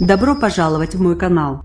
Добро пожаловать в мой канал!